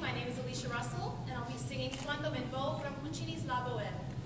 My name is Alicia Russell, and I'll be singing Quando M'en Vo from Puccini's La Boheme.